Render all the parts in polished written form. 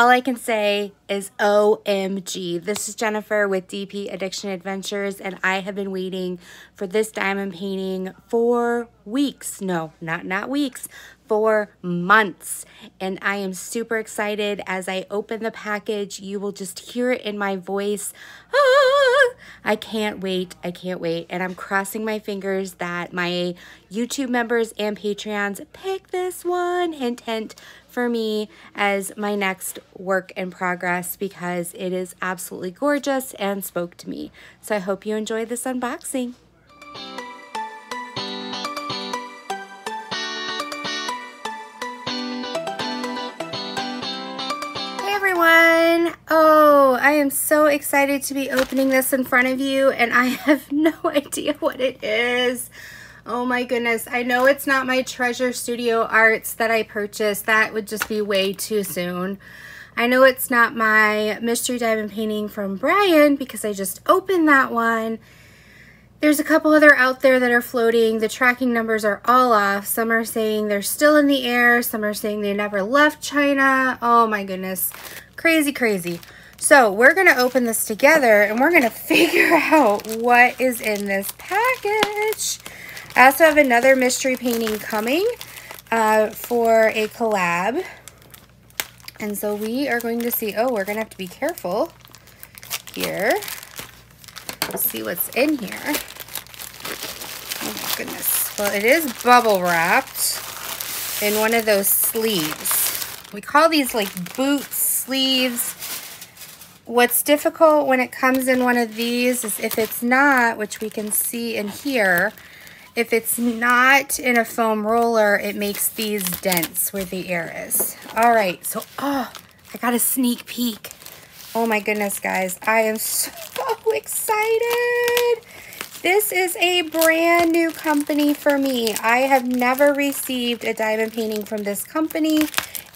All I can say is OMG. This is Jennifer with DP Addiction Adventures, and I have been waiting for this diamond painting for weeks. No, not weeks, for months. And I am super excited. As I open the package, you will just hear it in my voice. Ah, I can't wait. I can't wait. And I'm crossing my fingers that my YouTube members and Patreons pick this one, hint, hint, for me as my next work in progress, because it is absolutely gorgeous and spoke to me. So I hope you enjoy this unboxing. Hey everyone! Oh, I am so excited to be opening this in front of you, and I have no idea what it is. Oh my goodness, I know it's not my Treasure Studio Arts that I purchased. That would just be way too soon. I know it's not my mystery diamond painting from Brian, because I just opened that one. There's a couple other out there that are floating. The tracking numbers are all off. Some are saying they're still in the air. Some are saying they never left China. Oh my goodness, crazy, crazy. So we're gonna open this together and we're gonna figure out what is in this package. I also have another mystery painting coming for a collab. And so we are going to see, oh, we're going to have to be careful here. Let's see what's in here. Oh my goodness. Well, it is bubble wrapped in one of those sleeves. We call these like boot sleeves. What's difficult when it comes in one of these is if it's not, which we can see in here, if it's not in a foam roller, it makes these dents where the air is. All right, so, oh, I got a sneak peek. Oh my goodness, guys, I am so excited. This is a brand new company for me. I have never received a diamond painting from this company,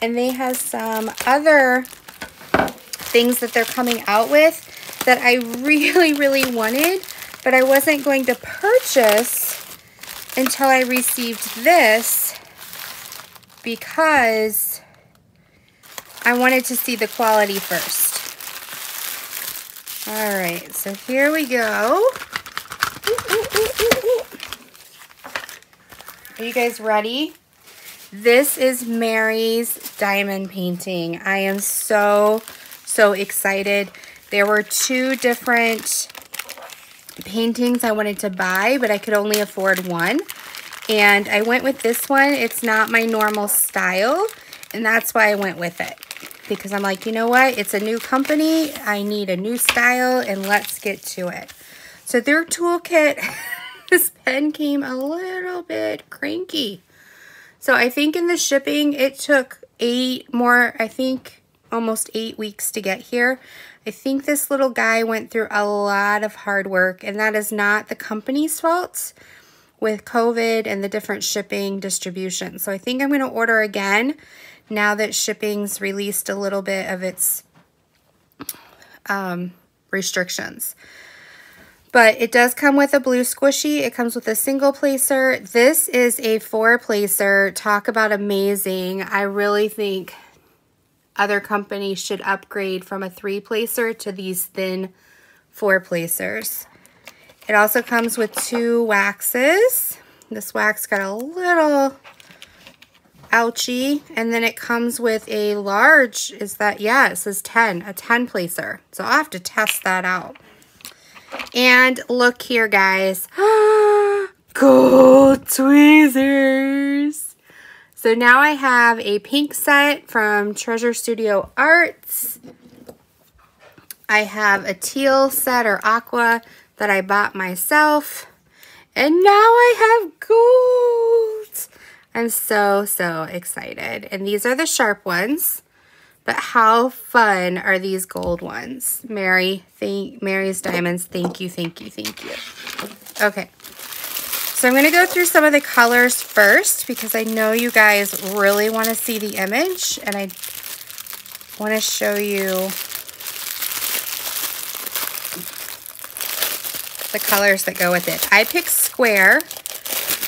and they have some other things that they're coming out with that I really, really wanted, but I wasn't going to purchase until I received this, because I wanted to see the quality first. All right, so here we go. Ooh, ooh, ooh, ooh, ooh. Are you guys ready? This is Mary's diamond painting. I am so excited. There were two different paintings I wanted to buy, but I could only afford one, and I went with this one. It's not my normal style, and that's why I went with it, because I'm like, you know what, it's a new company, I need a new style, and let's get to it. So their toolkit, this pen came a little bit cranky, so I think in the shipping it took almost 8 weeks to get here. I think this little guy went through a lot of hard work, and that is not the company's fault, with COVID and the different shipping distribution. So I think I'm going to order again now that shipping's released a little bit of its restrictions. But it does come with a blue squishy. It comes with a single placer. This is a 4-placer. Talk about amazing. I really think other companies should upgrade from a 3-placer to these thin 4-placers. It also comes with two waxes. This wax got a little ouchy. And then it comes with a large, it says 10, a 10-placer. So I'll have to test that out. And look here, guys. Gold tweezers. So now I have a pink set from Treasure Studio Arts. I have a teal set or aqua that I bought myself. And now I have gold. I'm so excited. And these are the sharp ones. But how fun are these gold ones? Mary's Diamonds, thank you, thank you, thank you. Okay. So I'm going to go through some of the colors first, because I know you guys really want to see the image, and I want to show you the colors that go with it. I picked square.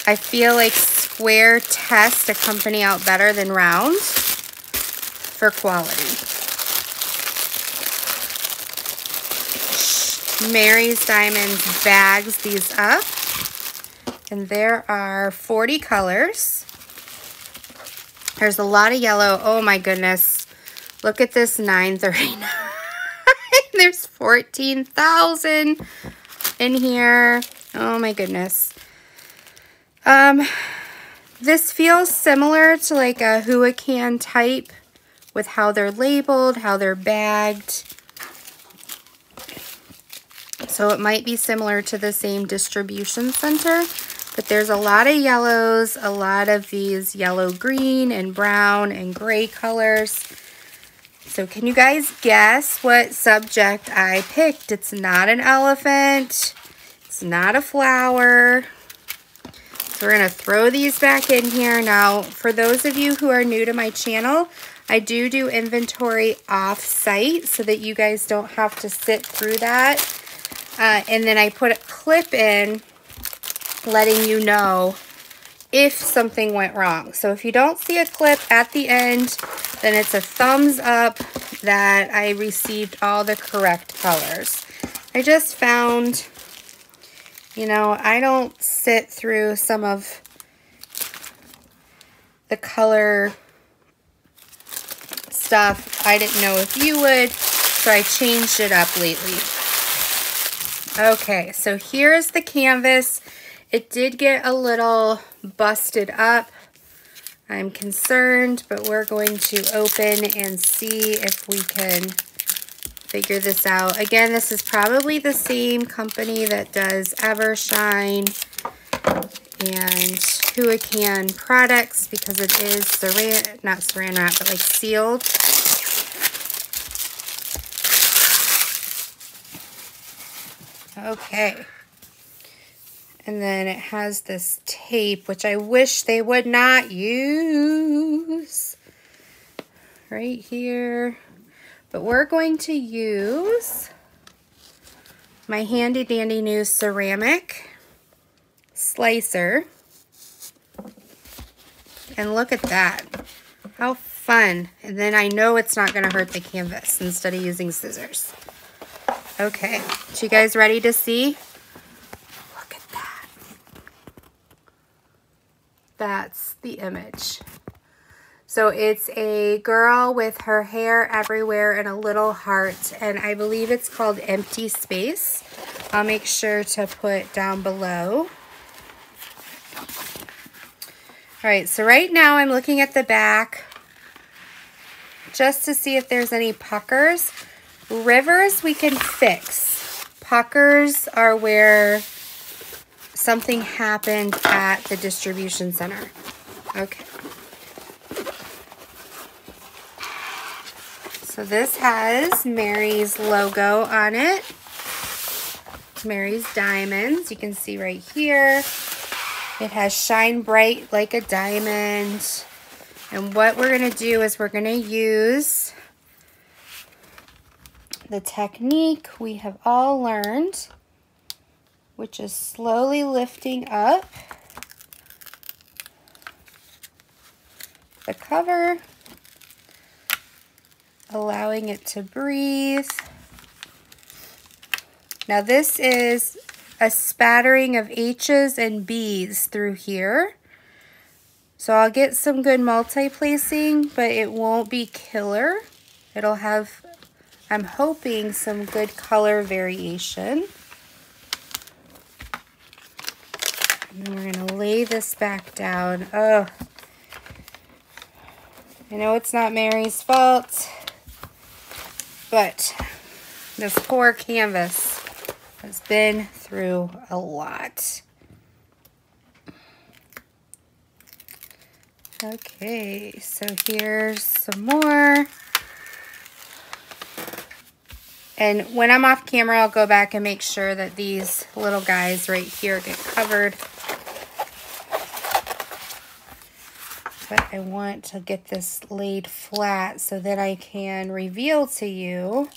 I feel like square tests a company out better than round for quality. Mary's Diamonds bags these up. And there are 40 colors. There's a lot of yellow. Oh my goodness. Look at this, $9.39. There's 14,000 in here. Oh my goodness. This feels similar to like a Huacan type with how they're labeled, how they're bagged. So it might be similar to the same distribution center, but there's a lot of yellows, a lot of these yellow, green, and brown, and gray colors. So can you guys guess what subject I picked? It's not an elephant. It's not a flower. So we're gonna throw these back in here. Now, for those of you who are new to my channel, I do inventory off-site so that you guys don't have to sit through that. And then I put a clip in letting you know if something went wrong. So if you don't see a clip at the end, then it's a thumbs up that I received all the correct colors. I just found, you know, I don't sit through some of the color stuff. I didn't know if you would, so I changed it up lately. Okay, so here is the canvas. It did get a little busted up. I'm concerned, but we're going to open and see if we can figure this out. Again, this is probably the same company that does Evershine and Huacan products because it is saran, not saran wrap, but like sealed. Okay. And then it has this tape, which I wish they would not use right here. But we're going to use my handy dandy new ceramic slicer. And look at that. How fun. And then I know it's not going to hurt the canvas instead of using scissors. Okay. So you guys ready to see? That's the image. So it's a girl with her hair everywhere and a little heart, and I believe it's called Empty Space. I'll make sure to put down below. All right, so right now I'm looking at the back just to see if there's any puckers. Rivers we can fix. Puckers are where something happened at the distribution center. Okay. So this has Mary's logo on it. Mary's Diamonds. You can see right here. It has shine bright like a diamond. And what we're going to do is we're going to use the technique we have all learned, which is slowly lifting up the cover, allowing it to breathe. Now this is a spattering of H's and B's through here. So I'll get some good multi-placing, but it won't be killer. It'll have, I'm hoping, some good color variation. And we're going to lay this back down. Oh, I know it's not Mary's fault, but this poor canvas has been through a lot. Okay, so here's some more. And when I'm off camera, I'll go back and make sure that these little guys right here get covered. But I want to get this laid flat so that I can reveal to you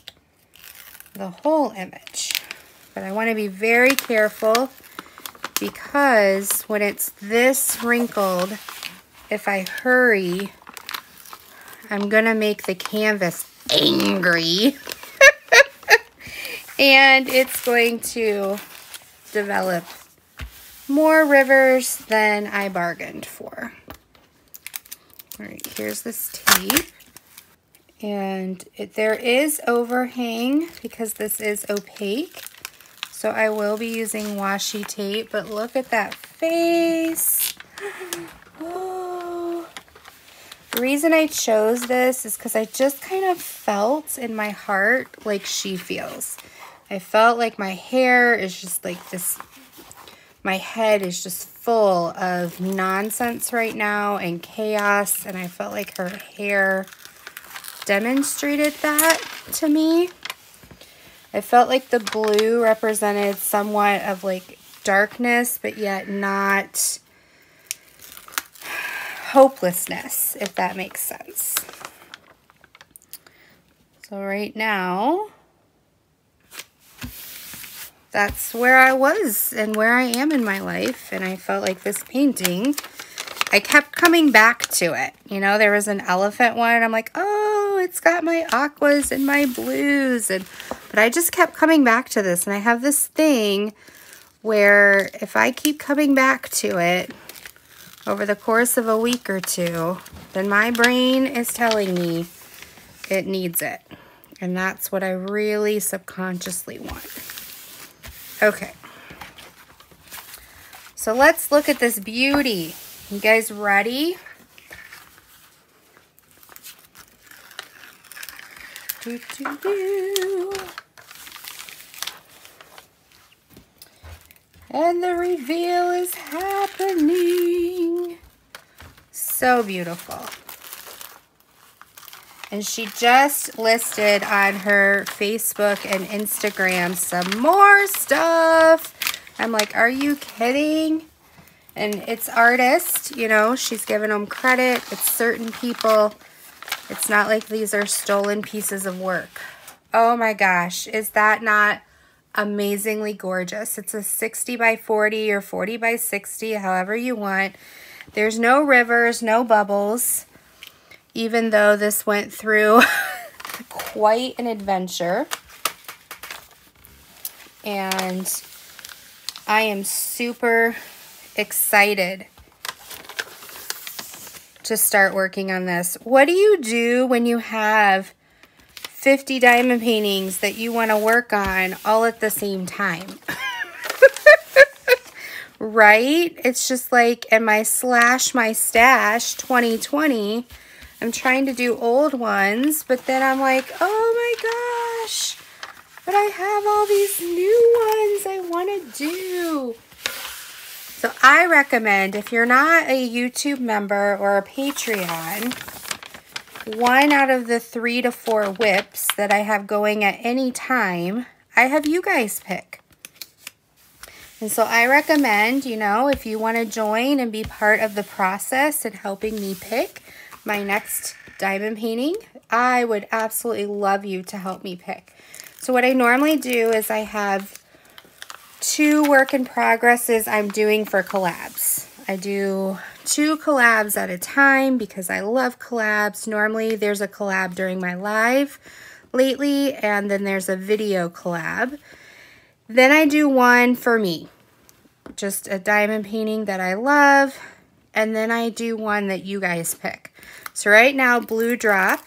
the whole image. But I want to be very careful because when it's this wrinkled, if I hurry, I'm going to make the canvas angry. And it's going to develop more rivers than I bargained for. All right, here's this tape. And there is overhang because this is opaque. So I will be using washi tape, but look at that face. Whoa. The reason I chose this is because I just kind of felt in my heart like she feels. I felt like my hair is just like this, my head is just full of nonsense right now and chaos, and I felt like her hair demonstrated that to me. I felt like the blue represented somewhat of like darkness, but yet not hopelessness, if that makes sense. So right now, that's where I was and where I am in my life. And I felt like this painting, I kept coming back to it. You know, there was an elephant one, and I'm like, oh, it's got my aquas and my blues. But I just kept coming back to this, and I have this thing where if I keep coming back to it over the course of a week or two, then my brain is telling me it needs it. And that's what I really subconsciously want. Okay. So let's look at this beauty. You guys ready? Do, do, do. And the reveal is happening. So beautiful. And she just listed on her Facebook and Instagram some more stuff. I'm like, are you kidding? And it's artists, you know, she's giving them credit. It's certain people. It's not like these are stolen pieces of work. Oh my gosh, is that not amazingly gorgeous? It's a 60 by 40 or 40 by 60, however you want. There's no rivers, no bubbles, even though this went through quite an adventure. And I am super excited to start working on this. What do you do when you have 50 diamond paintings that you want to work on all at the same time? Right? It's just like in my slash my stash 2020, I'm trying to do old ones, but then I'm like, oh my gosh, but I have all these new ones I want to do. So I recommend, if you're not a YouTube member or a Patreon, one out of the 3 to 4 whips that I have going at any time, I have you guys pick. And so I recommend, you know, if you want to join and be part of the process and helping me pick my next diamond painting, I would absolutely love you to help me pick. So what I normally do is I have 2 work in progresses I'm doing for collabs. I do 2 collabs at a time because I love collabs. Normally there's a collab during my live lately, and then there's a video collab. Then I do one for me, just a diamond painting that I love, and then I do one that you guys pick. So right now, Blue Drop,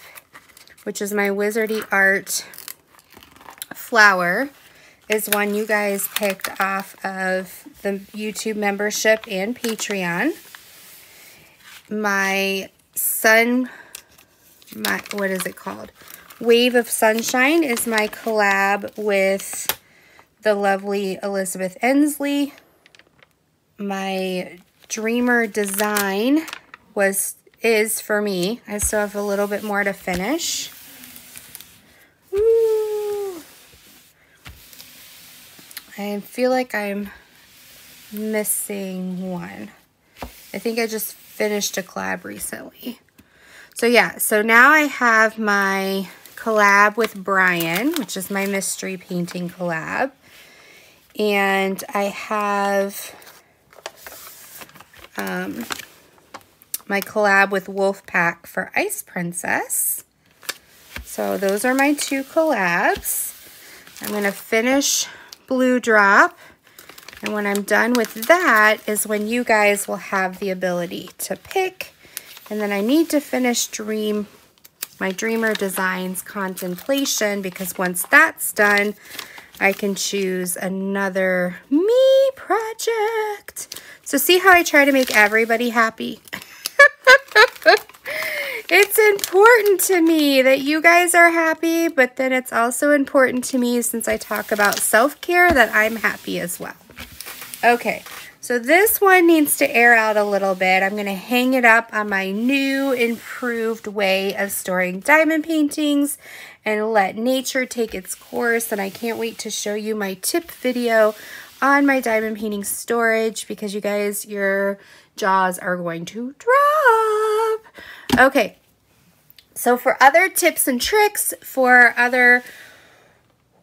which is my Wizardy Art flower, is one you guys picked off of the YouTube membership and Patreon. What is it called? Wave of Sunshine is my collab with the lovely Elizabeth Ensley. My Dreamer Design is for me. I still have a little bit more to finish. Woo! I feel like I'm missing one. I think I just finished a collab recently. So yeah, so now I have my collab with Brian, which is my mystery painting collab. And I have my collab with Wolfpack for Ice Princess. So those are my 2 collabs. I'm going to finish blue drop. And when I'm done with that is when you guys will have the ability to pick. And then I need to finish my Dreamer Designs Contemplation, because once that's done, I can choose another me project. So see how I try to make everybody happy? It's important to me that you guys are happy, but then it's also important to me, since I talk about self-care, that I'm happy as well. Okay, so this one needs to air out a little bit. I'm going to hang it up on my new improved way of storing diamond paintings and let nature take its course. And I can't wait to show you my tip video on my diamond painting storage, because you guys, your jaws are going to drop. Okay, so for other tips and tricks for other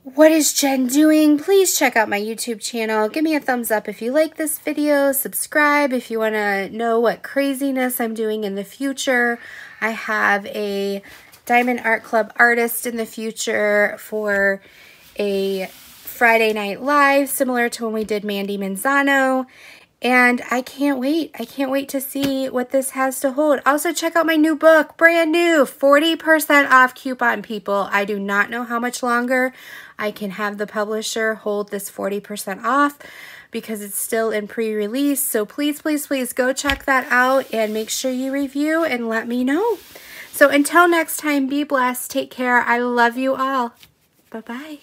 what is Jen doing? Please check out my YouTube channel. Give me a thumbs up if you like this video. Subscribe if you want to know what craziness I'm doing in the future. I have a Diamond Art Club artist in the future for a Friday night live, similar to when we did Mandy Manzano. And I can't wait. I can't wait to see what this has to hold. Also, check out my new book, brand new, 40% off coupon, people. I do not know how much longer I can have the publisher hold this 40% off, because it's still in pre-release. So please, please, please go check that out and make sure you review and let me know. So until next time, be blessed. Take care. I love you all. Bye-bye.